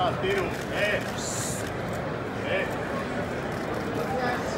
Mateu, é.